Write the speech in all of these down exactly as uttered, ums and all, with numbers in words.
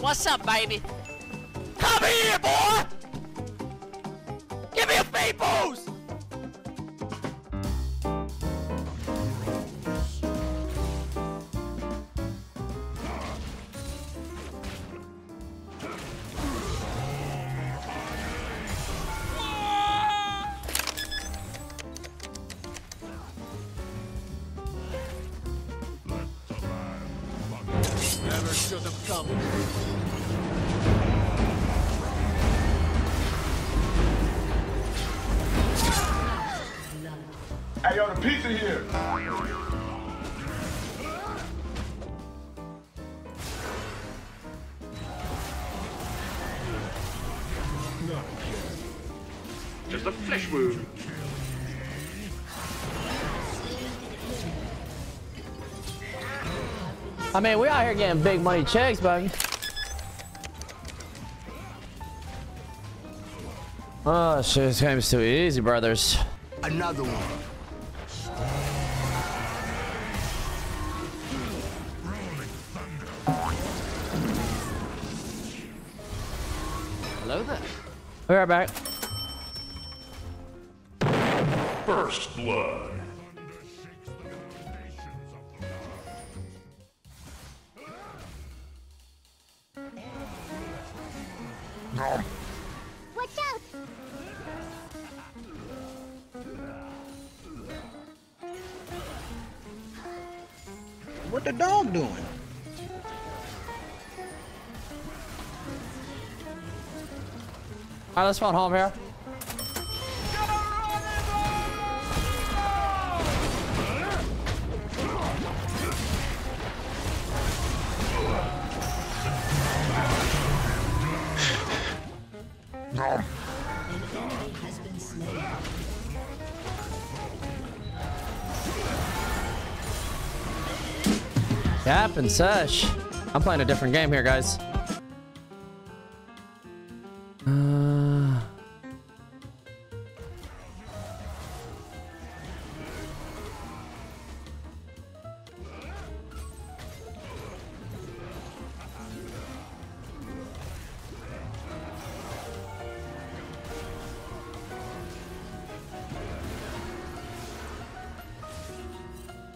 What's up, baby? Come here, boy! Give me a feed boost! Never should have come. Hey, yo, the pizza here. Just a flesh wound. I mean, we're out here getting big money checks, buddy. Oh, shit, this game's too easy, brothers. Another one. Hello there. We're right back. First blood. Watch out! What the dog doing? Alright, let's run home here. An enemy has been slain. Cap and Sesh. I'm playing a different game here, guys. Uh...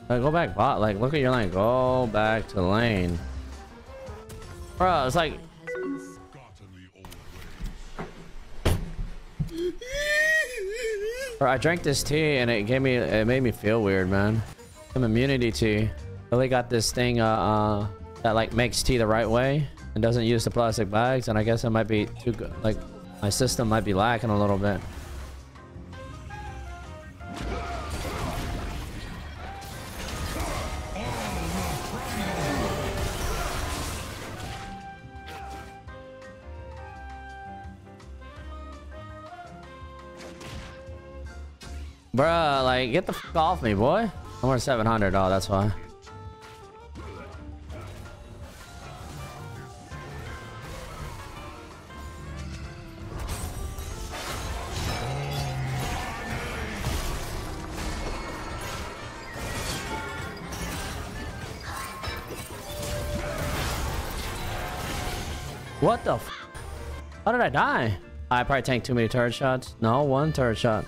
Like, go back bot, like look at your lane, go back to the lane, bro. It's like bro, I drank this tea and it gave me, it made me feel weird, man. Some immunity tea. Really got this thing uh, uh that like makes tea the right way and doesn't use the plastic bags, and I guess I might be too good, like my system might be lacking a little bit. Bruh, like, get the f*** off me, boy. I'm worth seven hundred, oh, that's why. What the f***? How did I die? I probably tanked too many turret shots. No, one turret shot.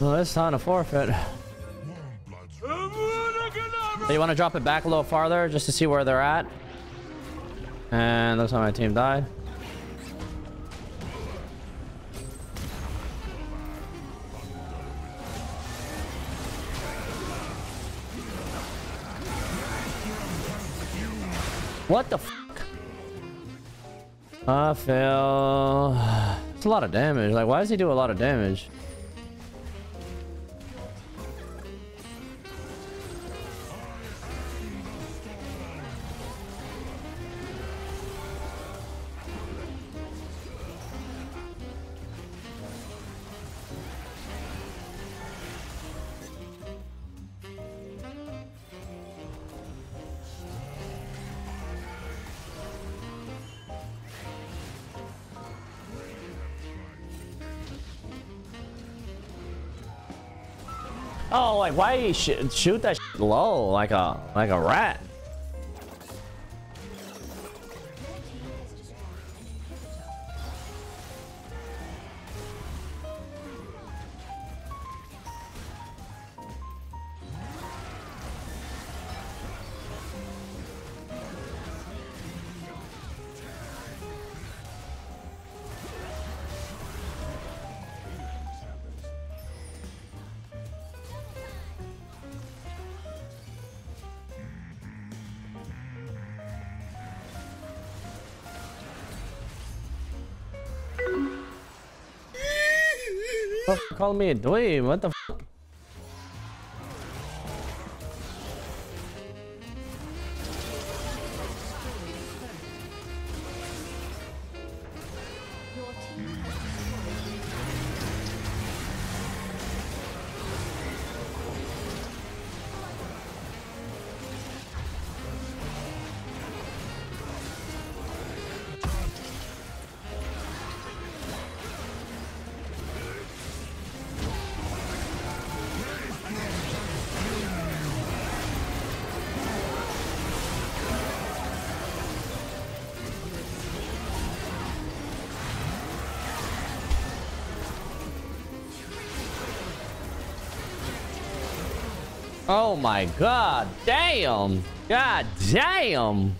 Well, it's time to forfeit. So you want to drop it back a little farther just to see where they're at. And looks like my team died. What the f***? I fell. It's a lot of damage. Like, why does he do a lot of damage? Oh, like why you sh shoot that sh low like a like a rat? Call me a dweeb, what the fuck? Oh my god, damn! God damn!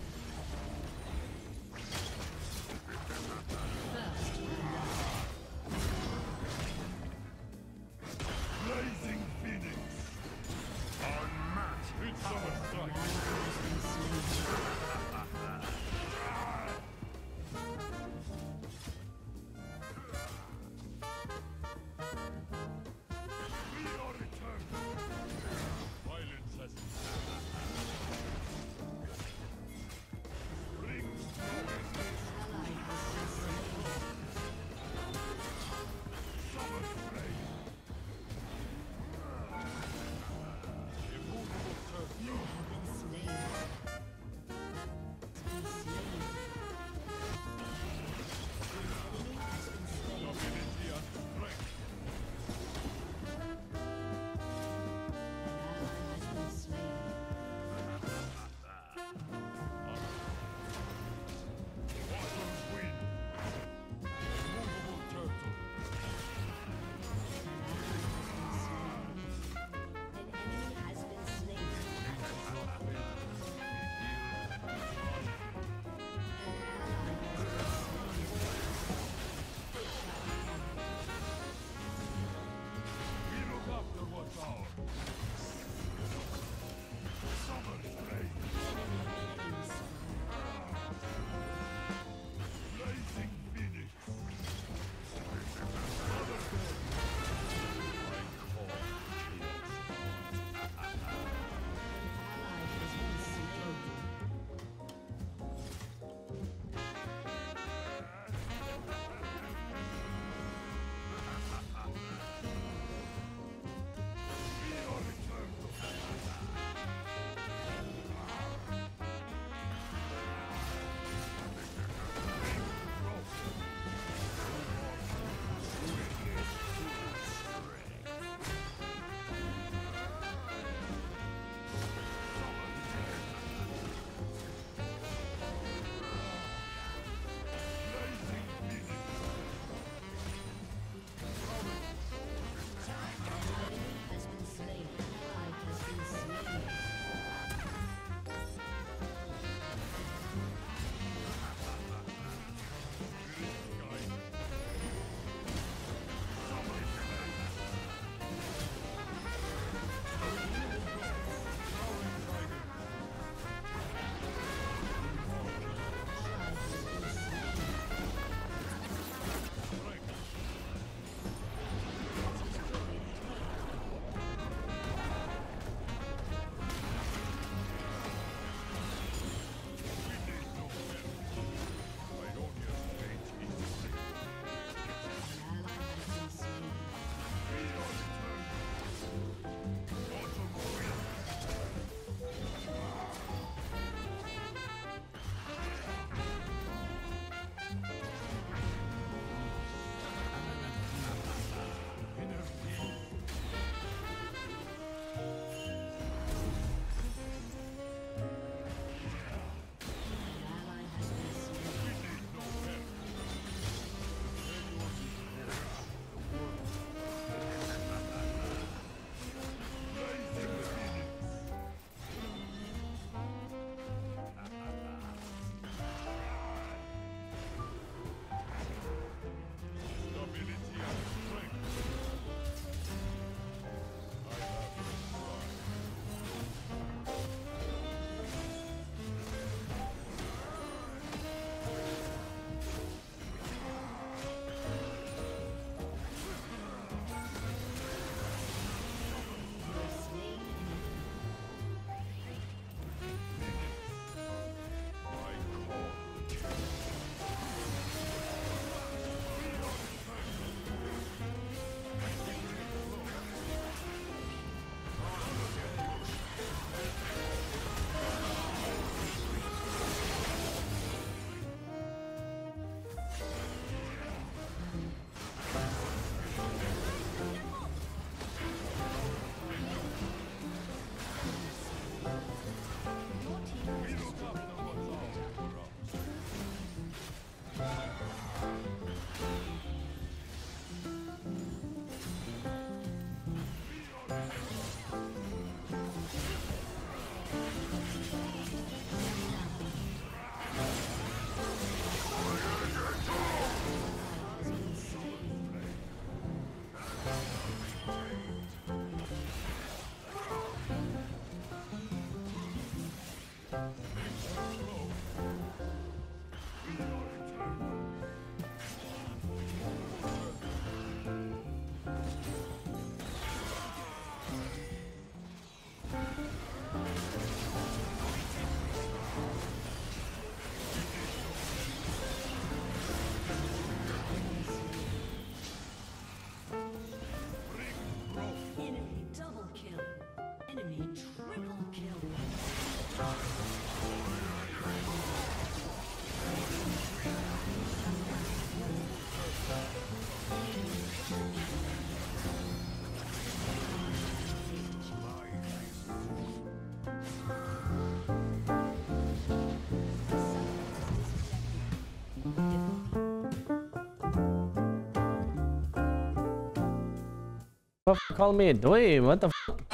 Triple kill. Call me a dweeb, what the fuck?